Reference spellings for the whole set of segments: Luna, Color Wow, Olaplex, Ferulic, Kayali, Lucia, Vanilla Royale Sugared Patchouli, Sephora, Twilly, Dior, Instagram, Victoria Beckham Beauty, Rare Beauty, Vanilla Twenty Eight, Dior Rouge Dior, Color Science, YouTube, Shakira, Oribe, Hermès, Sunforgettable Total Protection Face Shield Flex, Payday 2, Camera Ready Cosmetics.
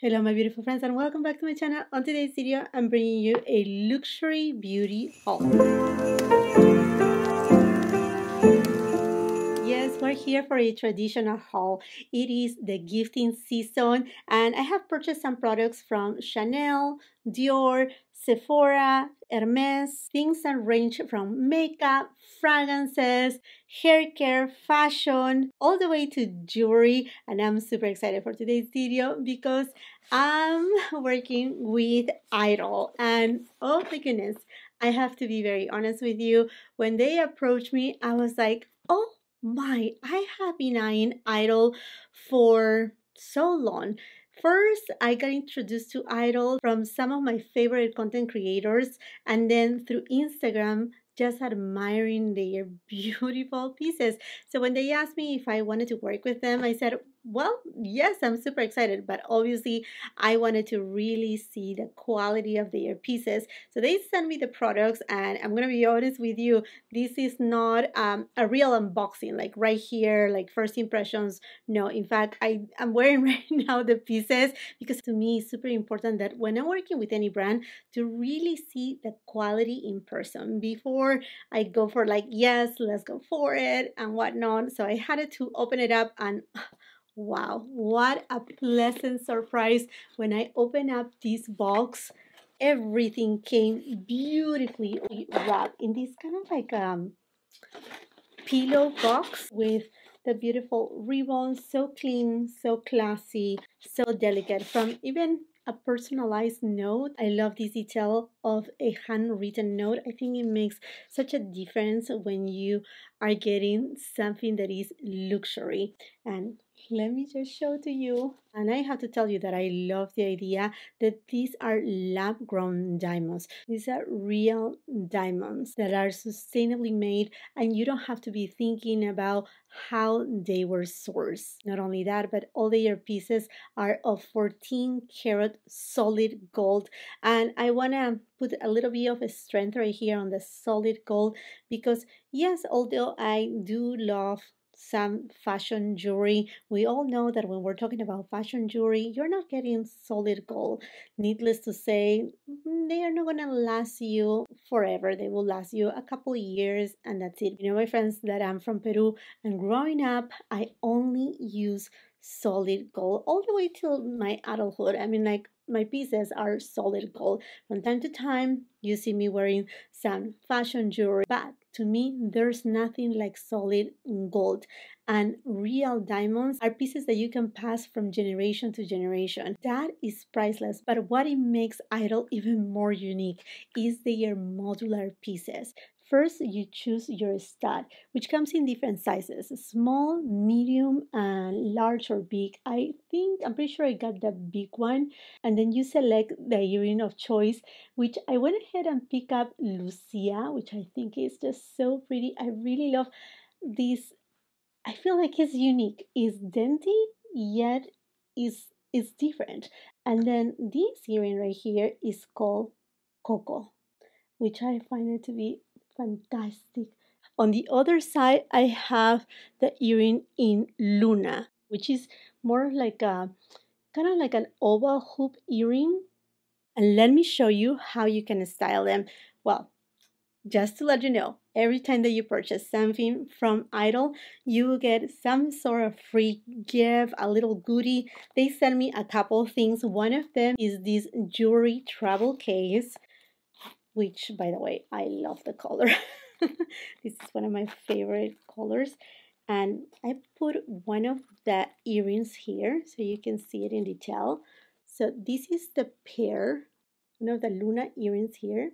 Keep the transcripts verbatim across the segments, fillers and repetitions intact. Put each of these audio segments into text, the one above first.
Hello my beautiful friends and welcome back to my channel. On today's video I'm bringing you a luxury beauty haul. Yes, we're here for a traditional haul. It is the gifting season and I have purchased some products from Chanel, Dior, Sephora, Hermès, things that range from makeup, fragrances, hair care, fashion, all the way to jewelry. And I'm super excited for today's video because I'm working with Idyl. And oh my goodness, I have to be very honest with you. When they approached me, I was like, oh my, I have been eyeing Idyl for so long. First, I got introduced to Idyl from some of my favorite content creators and then through Instagram, just admiring their beautiful pieces. So when they asked me if I wanted to work with them, I said, well, yes, I'm super excited, but obviously I wanted to really see the quality of their pieces. So they sent me the products and I'm gonna be honest with you, this is not um, a real unboxing, like right here, like first impressions. No, in fact, I am wearing right now the pieces because to me it's super important that when I'm working with any brand to really see the quality in person before I go for like, yes, let's go for it and whatnot. So I had to open it up and wow, what a pleasant surprise. When I opened up this box, everything came beautifully wrapped in this kind of like um, pillow box with the beautiful ribbon, so clean, so classy, so delicate, from even a personalized note. I love this detail of a handwritten note. I think it makes such a difference when you are getting something that is luxury. And let me just show to you. And I have to tell you that I love the idea that these are lab-grown diamonds. These are real diamonds that are sustainably made and you don't have to be thinking about how they were sourced. Not only that, but all their pieces are of fourteen karat solid gold. And I want to put a little bit of a strength right here on the solid gold because yes, although I do love some fashion jewelry, we all know that when we're talking about fashion jewelry, you're not getting solid gold. Needless to say, they are not gonna last you forever. They will last you a couple years and that's it. You know, my friends, that I'm from Peru and growing up, I only use solid gold all the way till my adulthood. I mean, like, my pieces are solid gold. From time to time, you see me wearing some fashion jewelry, but to me, there's nothing like solid gold. And real diamonds are pieces that you can pass from generation to generation. That is priceless. But what it makes Idyl even more unique is their modular pieces. First, you choose your stud, which comes in different sizes, small, medium, and large or big. I think, I'm pretty sure I got the big one. And then you select the earring of choice, which I went ahead and picked up Lucia, which I think is just so pretty. I really love this. I feel like it's unique. It's dainty, yet it's, it's different. And then this earring right here is called Coco, which I find it to be fantastic. On the other side, I have the earring in Luna, which is more like a kind of like an oval hoop earring. And let me show you how you can style them. Well, just to let you know, every time that you purchase something from Idyl, you will get some sort of free gift, a little goodie. They sent me a couple of things. One of them is this jewelry travel case, which, by the way, I love the color. This is one of my favorite colors. And I put one of the earrings here so you can see it in detail. So this is the pair, one of the Luna earrings here.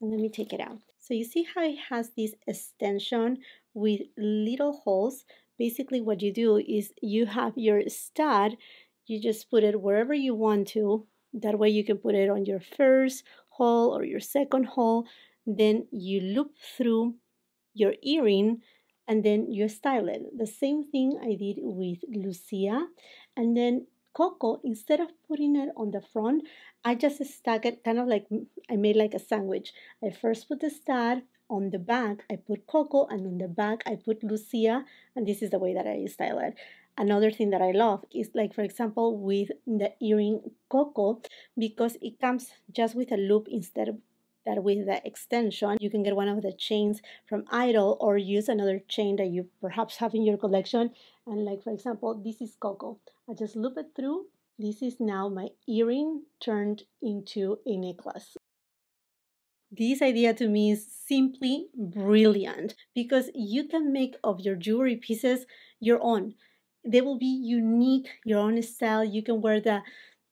And let me take it out. So you see how it has this extension with little holes. Basically what you do is you have your stud, you just put it wherever you want to. That way you can put it on your first hole or your second hole, then you loop through your earring and then you style it. The same thing I did with Lucia. And then Coco, instead of putting it on the front, I just stuck it kind of like, I made like a sandwich. I first put the stud, on the back I put Coco, and on the back I put Lucia, and this is the way that I style it. Another thing that I love is, like, for example, with the earring Coco, because it comes just with a loop instead of that with the extension. You can get one of the chains from Idyl or use another chain that you perhaps have in your collection. And, like, for example, this is Coco. I just loop it through. This is now my earring turned into a necklace. This idea to me is simply brilliant because you can make of your jewelry pieces your own. They will be unique, your own style. You can wear the,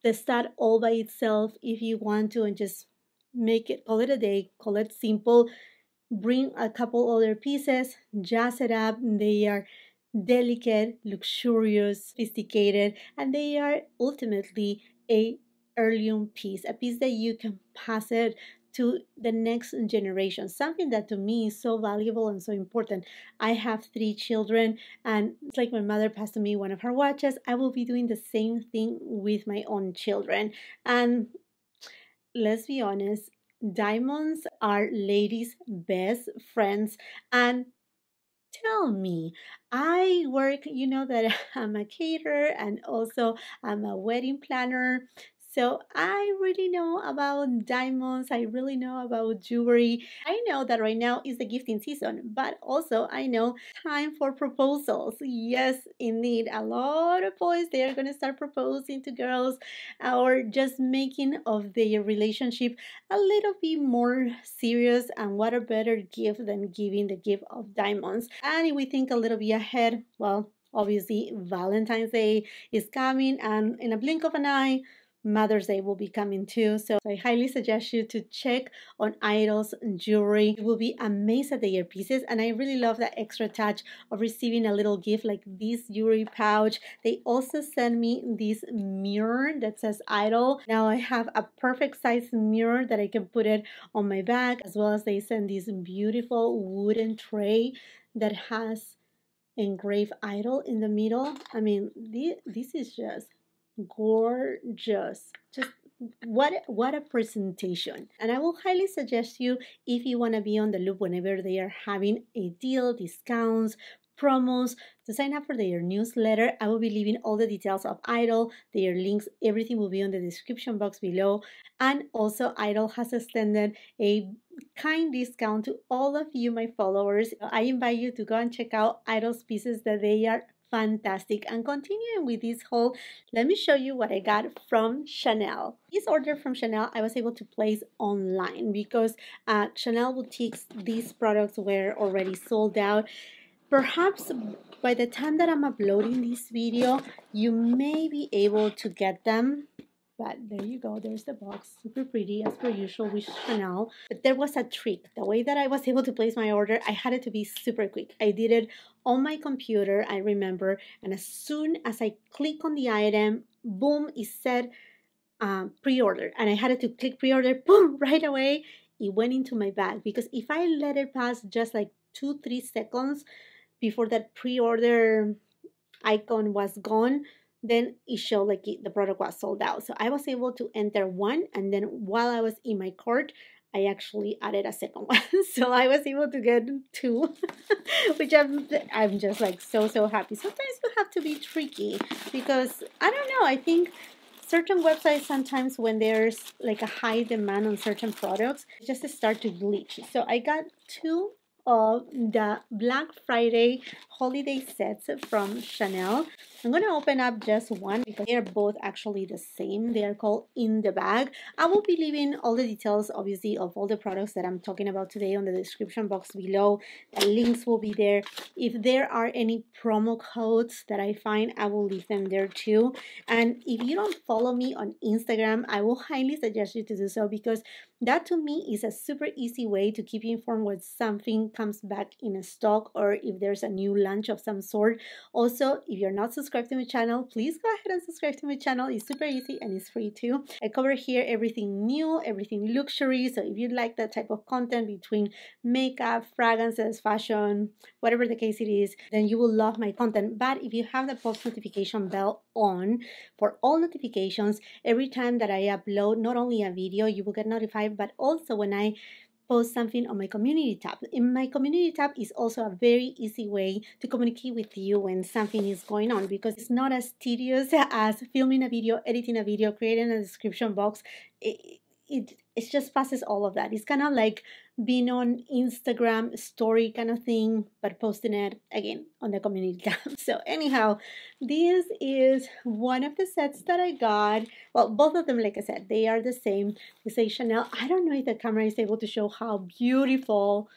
the stud all by itself if you want to and just make it, call it a day, call it simple. Bring a couple other pieces, jazz it up. They are delicate, luxurious, sophisticated, and they are ultimately a heirloom piece, a piece that you can pass it to the next generation, something that to me is so valuable and so important. I have three children, and it's like my mother passed to me one of her watches. I will be doing the same thing with my own children. And let's be honest, diamonds are ladies' best friends. And tell me, I work, you know that I'm a caterer and also I'm a wedding planner. So I really know about diamonds, I really know about jewelry. I know that right now is the gifting season, but also I know time for proposals. Yes, indeed, a lot of boys, they are gonna start proposing to girls or just making of their relationship a little bit more serious, and what a better gift than giving the gift of diamonds. And if we think a little bit ahead, well, obviously Valentine's Day is coming, and in a blink of an eye, Mother's Day will be coming too, so I highly suggest you to check on Idyl's jewelry. You will be amazed at their pieces, and I really love that extra touch of receiving a little gift like this jewelry pouch. They also sent me this mirror that says Idyl. Now I have a perfect size mirror that I can put it on my back, as well as they send this beautiful wooden tray that has engraved Idyl in the middle. I mean, this, this is just gorgeous. Just what what a presentation. And I will highly suggest you, if you want to be on the loop whenever they are having a deal, discounts, promos, to sign up for their newsletter. I will be leaving all the details of Idyl, their links, everything will be on the description box below. And also Idyl has extended a kind discount to all of you, my followers. I invite you to go and check out Idyl's pieces that they are fantastic. And continuing with this haul, let me show you what I got from Chanel. This order from Chanel I was able to place online because uh, Chanel boutiques, these products were already sold out. Perhaps by the time that I'm uploading this video, you may be able to get them. But there you go, there's the box, super pretty as per usual with Chanel. But there was a trick. The way that I was able to place my order, I had it to be super quick. I did it on my computer, I remember, and as soon as I click on the item, boom, it said um, pre-order. And I had it to click pre-order, boom, right away, it went into my bag. Because if I let it pass just like two, three seconds before that pre-order icon was gone, then it showed like the product was sold out. So I was able to enter one, and then while I was in my cart, I actually added a second one. So I was able to get two, which I'm, I'm just like so, so happy. Sometimes you have to be tricky because, I don't know, I think certain websites sometimes when there's like a high demand on certain products, just start to glitch. So I got two of the Black Friday holiday sets from Chanel. I'm gonna open up just one because they're both actually the same. They are called In the Bag. I will be leaving all the details, obviously, of all the products that I'm talking about today on the description box below. The links will be there. If there are any promo codes that I find, I will leave them there too. And if you don't follow me on Instagram, I will highly suggest you to do so, because that to me is a super easy way to keep you informed when something comes back in a stock or if there's a new launch of some sort. Also, if you're not subscribed to my channel, please go ahead and subscribe to my channel. It's super easy and it's free too. I cover here everything new, everything luxury. So if you like that type of content between makeup, fragrances, fashion, whatever the case it is, then you will love my content. But if you have the post notification bell on for all notifications, every time that I upload not only a video, you will get notified, but also when I post something on my community tab. And my community tab is also a very easy way to communicate with you when something is going on, because it's not as tedious as filming a video, editing a video, creating a description box. It, it, it just passes all of that. It's kind of like being on Instagram story kind of thing, but posting it again on the community tab. So anyhow, this is one of the sets that I got. Well, both of them, like I said, they are the same. They say Chanel. I don't know if the camera is able to show how beautiful,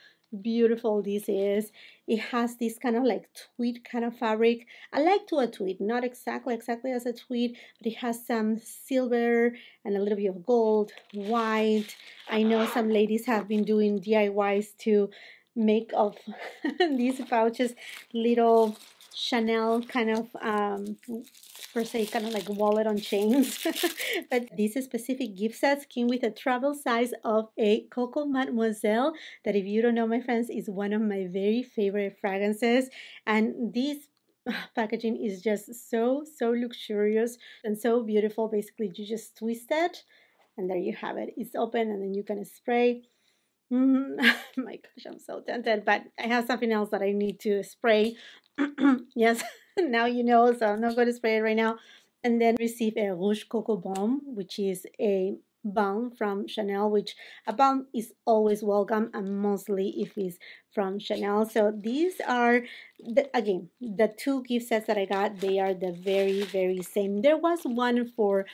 beautiful this is. It has this kind of like tweed kind of fabric. I like to a tweed, not exactly exactly as a tweed, but it has some silver and a little bit of gold, white. I know some ladies have been doing D I Ys to make of these pouches little Chanel kind of um per se kind of like wallet on chains. But this specific gift set came with a travel size of a Coco Mademoiselle, that if you don't know, my friends, is one of my very favorite fragrances. And this packaging is just so so luxurious and so beautiful. Basically you just twist it and there you have it. It's open and then you can spray. Mm, my gosh, I'm so tempted, but I have something else that I need to spray. Yes, now you know, so I'm not going to spray it right now. And then receive a Rouge Coco Balm, which is a balm from Chanel, which a balm is always welcome, and mostly if it's from Chanel. So these are the, again, the two gift sets that I got. They are the very very same. There was one for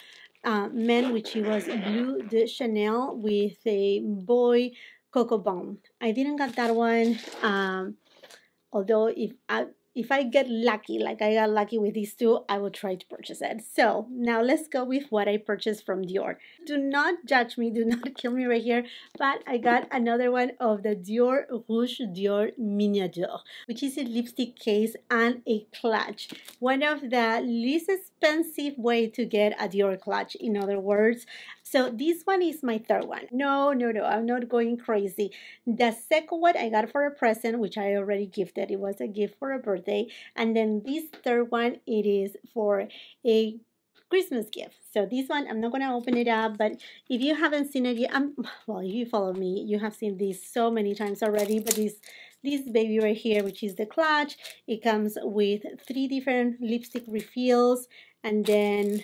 uh, men, which was Bleu de Chanel with a boy Coco Balm. I didn't get that one, um, although if I if I get lucky, like I got lucky with these two, I will try to purchase it. So now let's go with what I purchased from Dior. Do not judge me, do not kill me right here, but I got another one of the Dior Rouge Dior Miniature, which is a lipstick case and a clutch. One of the least expensive way to get a Dior clutch, in other words. So this one is my third one. No, no, no, I'm not going crazy. The second one I got for a present, which I already gifted. It was a gift for a birthday. Day. And then this third one, it is for a Christmas gift. So this one, I'm not going to open it up, but if you haven't seen it yet, I'm, well, if you follow me, you have seen this so many times already, but this this baby right here, which is the clutch, it comes with three different lipstick refills, and then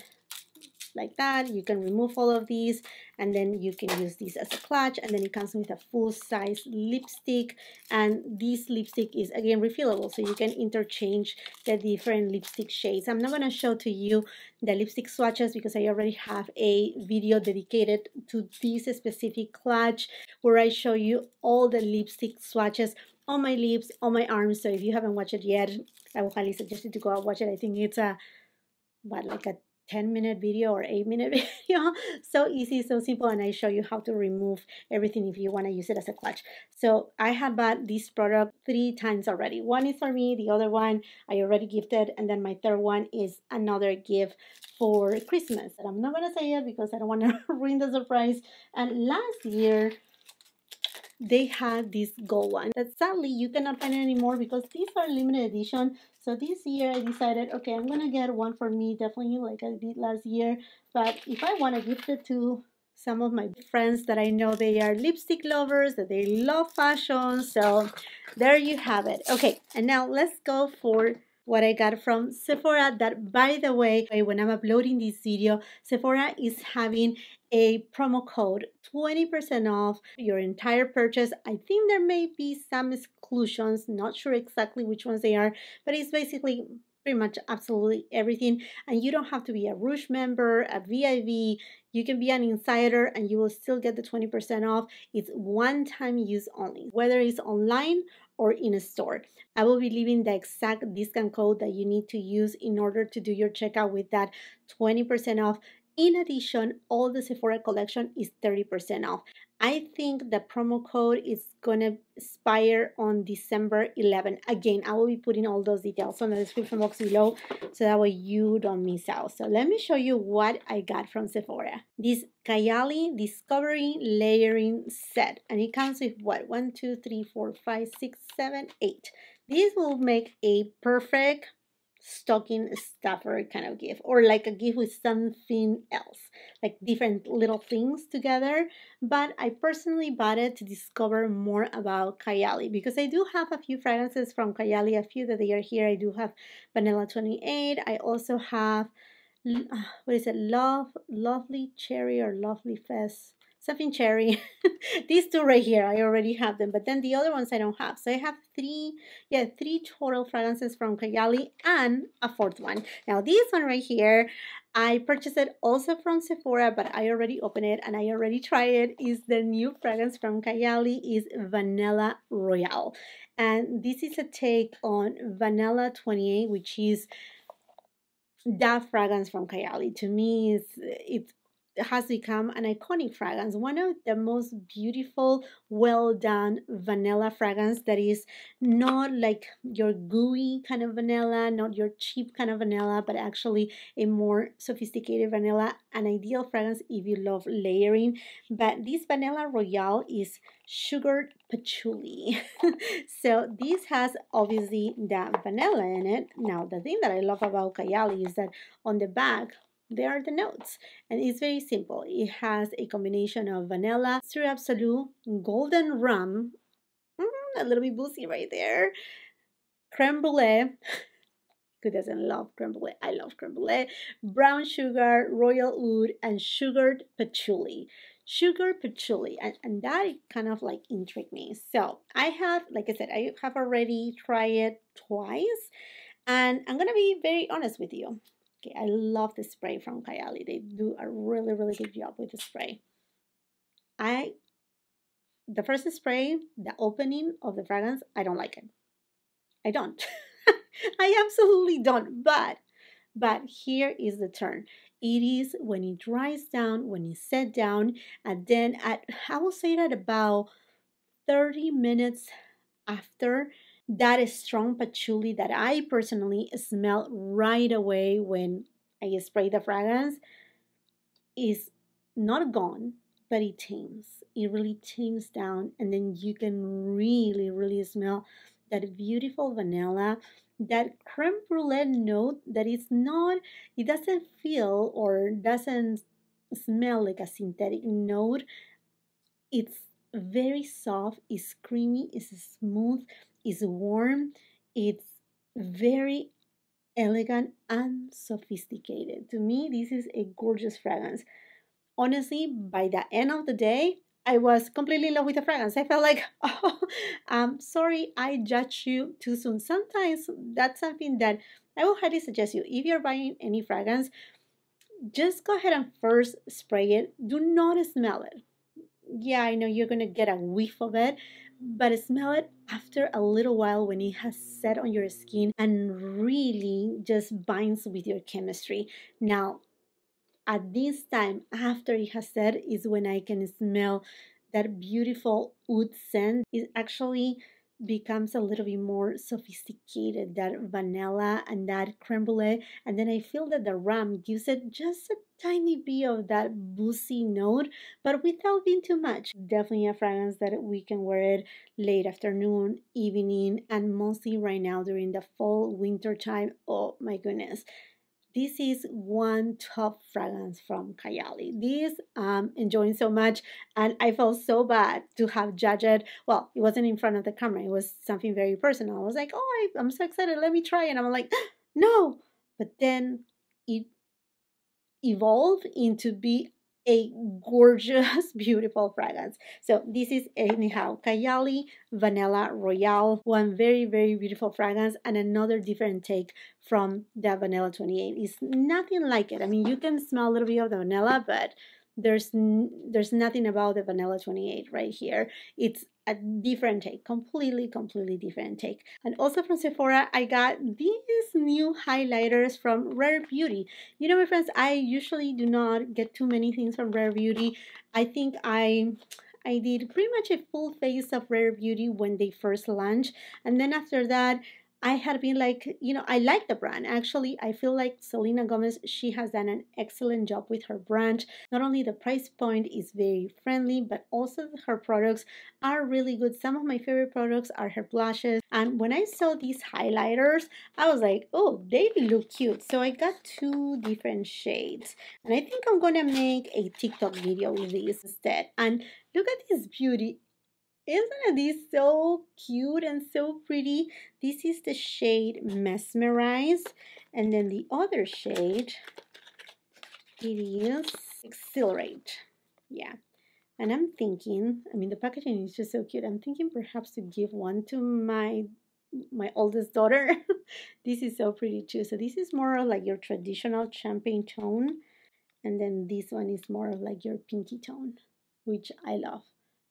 like that, you can remove all of these, and then you can use this as a clutch. And then it comes with a full-size lipstick, and this lipstick is again refillable, so you can interchange the different lipstick shades. I'm not going to show to you the lipstick swatches because I already have a video dedicated to this specific clutch where I show you all the lipstick swatches on my lips, on my arms. So if you haven't watched it yet, I would highly suggest you to go out and watch it. I think it's a what like a ten minute video or eight minute video. So easy, so simple, and I show you how to remove everything if you want to use it as a clutch. So I have bought this product three times already. One is for me, the other one I already gifted, and then my third one is another gift for Christmas. And I'm not going to say it because I don't want to ruin the surprise. And last year they had this gold one that sadly you cannot find it anymore because these are limited edition. So this year I decided, okay, I'm gonna get one for me, definitely, like I did last year. But if I want to gift it to some of my friends that I know they are lipstick lovers, that they love fashion, so there you have it. Okay, and now let's go for what I got from Sephora. That, by the way, when I'm uploading this video, Sephora is having a promo code, twenty percent off your entire purchase. I think there may be some exclusions, not sure exactly which ones they are, but it's basically pretty much absolutely everything. And you don't have to be a Rouge member, a V I V, you can be an insider and you will still get the twenty percent off. It's one time use only, whether it's online or in a store. I will be leaving the exact discount code that you need to use in order to do your checkout with that twenty percent off. In addition, all the Sephora collection is thirty percent off. I think the promo code is going to expire on December eleventh. Again, I will be putting all those details on the description box below so that way you don't miss out. So let me show you what I got from Sephora. This Kayali Discovering Layering Set. And it comes with what? One, two, three, four, five, six, seven, eight. This will make a perfect stocking stuffer kind of gift, or like a gift with something else, like different little things together. But I personally bought it to discover more about Kayali, because I do have a few fragrances from Kayali, a few that they are here. I do have Vanilla Twenty Eight. I also have, what is it, Love, Lovely Cherry or Lovely Fest, something cherry. These two right here, I already have them, but then the other ones I don't have. So I have three, yeah, three total fragrances from Kayali and a fourth one. Now this one right here, I purchased it also from Sephora, but I already opened it and I already tried it. Is the new fragrance from Kayali, is Vanilla Royale. And this is a take on Vanilla Twenty Eight, which is that fragrance from Kayali. To me, it's, it's has become an iconic fragrance, one of the most beautiful, well done vanilla fragrance that is not like your gooey kind of vanilla, not your cheap kind of vanilla, but actually a more sophisticated vanilla, an ideal fragrance if you love layering. But this Vanilla Royale is sugared patchouli. So this has obviously that vanilla in it. Now the thing that I love about Kayali is that on the back there are the notes, and it's very simple. It has a combination of vanilla, syrup salut, golden rum, mm, a little bit boozy right there, creme brulee. Who doesn't love creme brulee? I love creme brulee. Brown sugar, royal oud, and sugared patchouli. Sugar patchouli, and, and that kind of like intrigued me. So I have, like I said, I have already tried it twice, and I'm gonna be very honest with you. Okay, I love the spray from Kayali. They do a really, really good job with the spray. I, the first spray, the opening of the fragrance, I don't like it. I don't. I absolutely don't. But, but here is the turn. It is when it dries down, when it set down, and then at, I will say that about thirty minutes after, that is strong patchouli that I personally smell right away when I spray the fragrance is not gone, but it tames. It really tames down, and then you can really, really smell that beautiful vanilla, that creme brulee note that is not, it doesn't feel or doesn't smell like a synthetic note. It's very soft, it's creamy, it's smooth, it's warm, it's very elegant and sophisticated. To me, this is a gorgeous fragrance. Honestly, by the end of the day, I was completely in love with the fragrance. I felt like, oh, I'm sorry, I judged you too soon. Sometimes that's something that I will highly suggest you. If you're buying any fragrance, just go ahead and first spray it. Do not smell it. Yeah, I know you're gonna get a whiff of it, but smell it after a little while when it has set on your skin and really just binds with your chemistry. Now, at this time, after it has set, is when I can smell that beautiful oud scent. It actually becomes a little bit more sophisticated, that vanilla and that creme brulee, and then I feel that the rum gives it just a tiny bit of that boozy note, but without being too much. Definitely a fragrance that we can wear it late afternoon, evening, and mostly right now during the fall, winter time. Oh my goodness. This is one top fragrance from Kayali. This I'm enjoying so much, and I felt so bad to have judged it. Well, it wasn't in front of the camera. It was something very personal. I was like, oh, I, I'm so excited. Let me try it. And I'm like, no. But then it evolved into be a gorgeous, beautiful fragrance. So this is anyhow Kayali Vanilla Royale, one very, very beautiful fragrance, and another different take from the Vanilla twenty-eight. It's nothing like it. I mean, you can smell a little bit of the vanilla, but there's there's nothing about the Vanilla twenty-eight right here. It's a different take, completely, completely different take. And also from Sephora, I got these new highlighters from Rare Beauty. You know, my friends, I usually do not get too many things from Rare Beauty. I think I... I did pretty much a full face of Rare Beauty when they first launched, and then after that I had been like, you know, I like the brand. Actually, I feel like Selena Gomez, she has done an excellent job with her brand. Not only the price point is very friendly, but also her products are really good. Some of my favorite products are her blushes. And when I saw these highlighters, I was like, oh, they look cute. So I got two different shades. And I think I'm gonna make a TikTok video with these instead. And look at this beauty. Isn't this so cute and so pretty? This is the shade Mesmerized, and then the other shade, it is Exhilarate. Yeah, and I'm thinking, I mean, the packaging is just so cute. I'm thinking perhaps to give one to my my oldest daughter. This is so pretty too. So this is more like your traditional champagne tone, and then this one is more of like your pinky tone, which I love.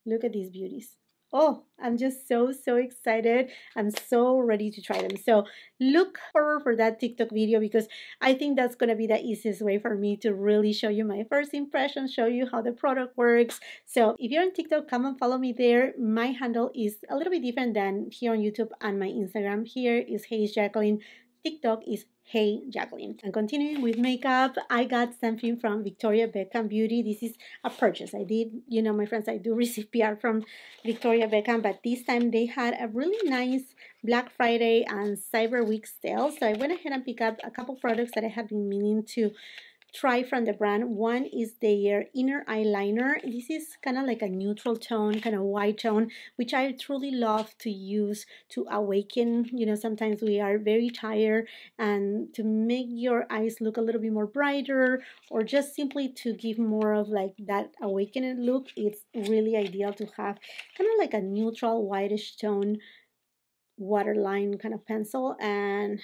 Look at these beauties. Oh, I'm just so, so excited. I'm so ready to try them. So look forward for that TikTok video, because I think that's going to be the easiest way for me to really show you my first impression, show you how the product works. So if you're on TikTok, come and follow me there. My handle is a little bit different than here on YouTube and my Instagram. Here is Hayes Jacqueline. TikTok is Hey Jacqueline. And continuing with makeup, I got something from Victoria Beckham Beauty. This is a purchase I did. You know, my friends, I do receive P R from Victoria Beckham, but this time they had a really nice Black Friday and Cyber Week sale. So I went ahead and picked up a couple products that I have been meaning to try from the brand. One is their inner eyeliner. This is kind of like a neutral tone, kind of white tone, which I truly love to use to awaken. You know, sometimes we are very tired, and to make your eyes look a little bit more brighter, or just simply to give more of like that awakening look, it's really ideal to have kind of like a neutral whitish tone waterline kind of pencil. And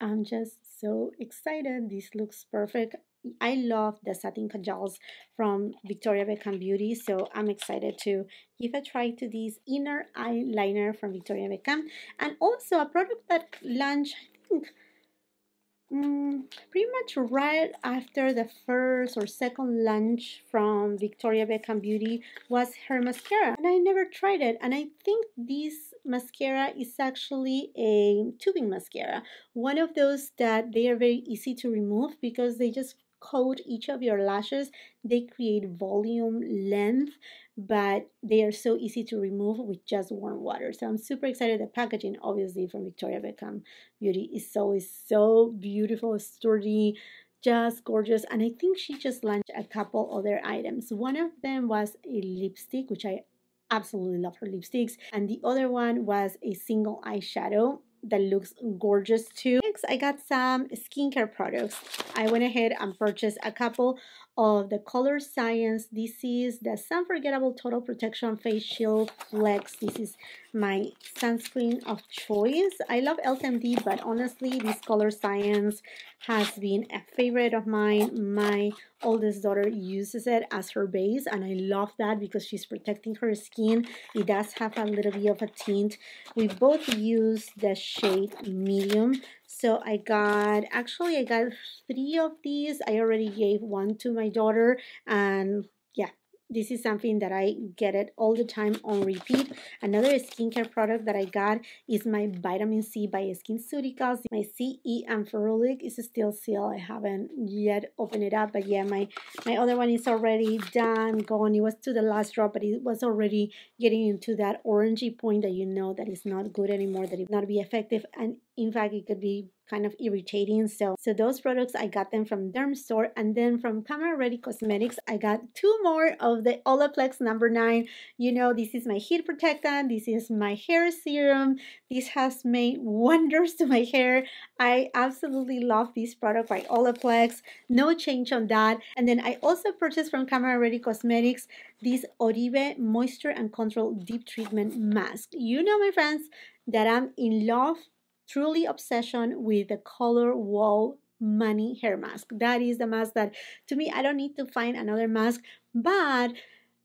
I'm just so excited. This looks perfect. I love the satin kajals from Victoria Beckham Beauty, so I'm excited to give a try to this inner eyeliner from Victoria Beckham. And also a product that launched, I think, Um, pretty much right after the first or second launch from Victoria Beckham Beauty was her mascara, and I never tried it. And I think this mascara is actually a tubing mascara, one of those that they are very easy to remove because they just coat each of your lashes. They create volume, length, but they are so easy to remove with just warm water. So I'm super excited. The packaging, obviously, from Victoria Beckham Beauty is always so beautiful, sturdy, just gorgeous. And I think she just launched a couple other items. One of them was a lipstick, which I absolutely love her lipsticks, and the other one was a single eyeshadow that looks gorgeous too. Next, I got some skincare products. I went ahead and purchased a couple of the Color Science. This is the Sunforgettable Total Protection Face Shield Flex. This is my sunscreen of choice. I love L two M D, but honestly, this Color Science has been a favorite of mine. My oldest daughter uses it as her base, and I love that because she's protecting her skin. It does have a little bit of a tint. We both use the shade Medium. So I got, actually I got three of these. I already gave one to my daughter, and yeah, this is something that I get it all the time on repeat. Another skincare product that I got is my Vitamin C by SkinCeuticals. My C E and Ferulic is still sealed. I haven't yet opened it up, but yeah, my, my other one is already done, gone. It was to the last drop, but it was already getting into that orangey point that you know that it's not good anymore, that it would not be effective. And in fact, it could be kind of irritating. So, so those products, I got them from Dermstore, and then from Camera Ready Cosmetics, I got two more of the Olaplex number nine. You know, this is my heat protectant. This is my hair serum. This has made wonders to my hair. I absolutely love this product by Olaplex. No change on that. And then I also purchased from Camera Ready Cosmetics this Oribe Moisture and Control Deep Treatment Mask. You know, my friends, that I'm in love, truly obsession with the Color Wow Money hair mask. That is the mask that, to me, I don't need to find another mask, but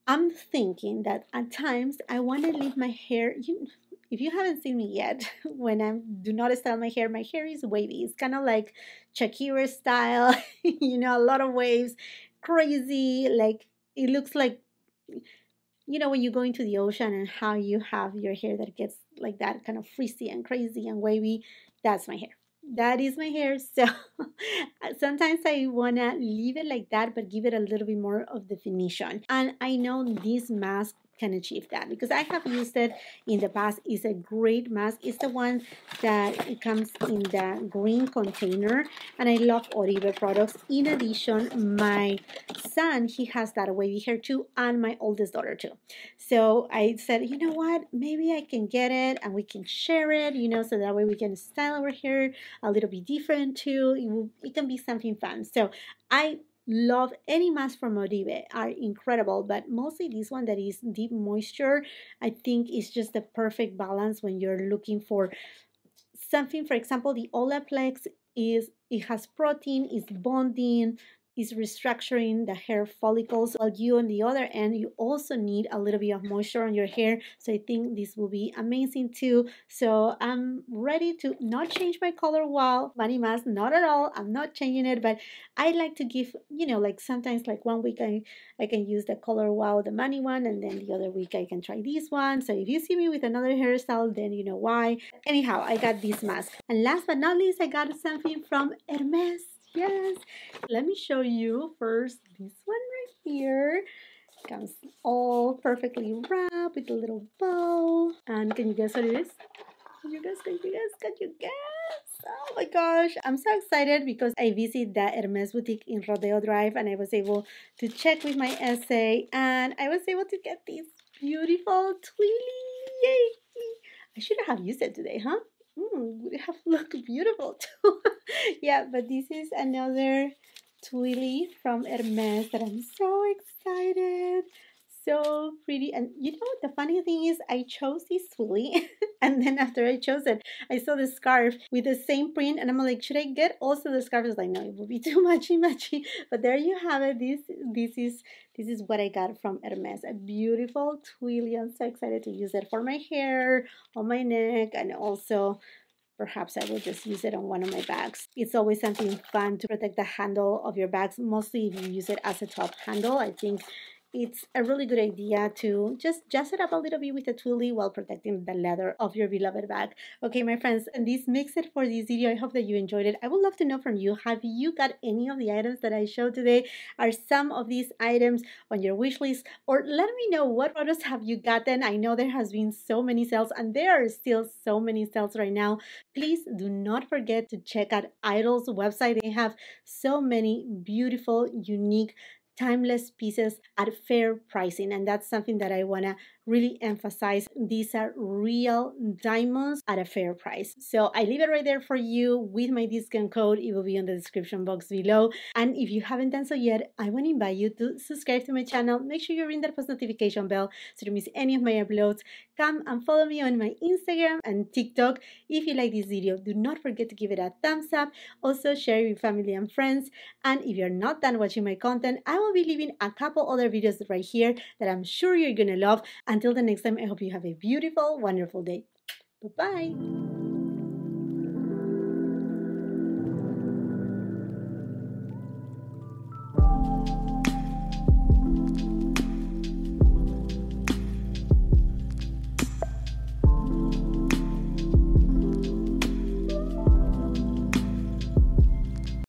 I'm thinking that at times I want to leave my hair, you, if you haven't seen me yet, when I do not style my hair, my hair is wavy. It's kind of like Shakira style, you know, a lot of waves, crazy, like it looks like, you know, when you go into the ocean and how you have your hair that gets like that kind of frizzy and crazy and wavy, that's my hair. That is my hair. So sometimes I want to leave it like that, but give it a little bit more of definition. And I know this mask can achieve that because I have used it in the past. It's a great mask. It's the one that it comes in the green container, and I love Oribe products. In addition, my son, he has that wavy hair too, and my oldest daughter too. So I said, you know what, maybe I can get it and we can share it, you know, so that way we can style our hair a little bit different too. It, will, it can be something fun. So I love any mask from Oribe, are incredible, but mostly this one that is deep moisture. I think it's just the perfect balance when you're looking for something. For example, the Olaplex is it has protein, it's bonding, it's restructuring the hair follicles, while you on the other end, you also need a little bit of moisture on your hair. So I think this will be amazing too. So I'm ready to not change my color wow money mask, not at all. I'm not changing it, but I like to give, you know, like sometimes like one week I, I can use the color wow, the money one, and then the other week I can try this one. So if you see me with another hairstyle, then you know why. Anyhow, I got this mask. And last but not least, I got something from Hermès. Yes, let me show you first this one right here. Comes all perfectly wrapped with a little bow. And can you guess what it is? Can you guess? Can you guess? Can you guess? Oh my gosh, I'm so excited because I visited the Hermès boutique in Rodeo Drive, and I was able to check with my essay, and I was able to get this beautiful Twilly. Yay! I should have used it today, huh? Mm, would have looked beautiful too. Yeah, but this is another Twilly from Hermès that I'm so excited. So pretty. And you know, the funny thing is I chose this Twilly and then after I chose it, I saw the scarf with the same print and I'm like, should I get also the scarf? I was like, no, it would be too matchy matchy. But there you have it. This this is this is what I got from Hermès. A beautiful Twilly. I'm so excited to use it for my hair, on my neck, and also perhaps I will just use it on one of my bags. It's always something fun to protect the handle of your bags, mostly if you use it as a top handle. I think it's a really good idea to just jazz it up a little bit with a Twilly while protecting the leather of your beloved bag. Okay, my friends, and this makes it for this video. I hope that you enjoyed it. I would love to know from you, have you got any of the items that I showed today? Are some of these items on your wish list? Or let me know what products have you gotten. I know there has been so many sales, and there are still so many sales right now. Please do not forget to check out Idyl's website. They have so many beautiful, unique, timeless pieces at fair pricing, and that's something that I want to really emphasize. These are real diamonds at a fair price. So I leave it right there for you with my discount code. It will be on the description box below. And if you haven't done so yet, I want to invite you to subscribe to my channel. Make sure you ring that post notification bell so you don't miss any of my uploads. Come and follow me on my Instagram and TikTok. If you like this video, do not forget to give it a thumbs up. Also share it with family and friends. And if you're not done watching my content, I will be leaving a couple other videos right here that I'm sure you're gonna love. Until the next time, I hope you have a beautiful, wonderful day. Bye-bye.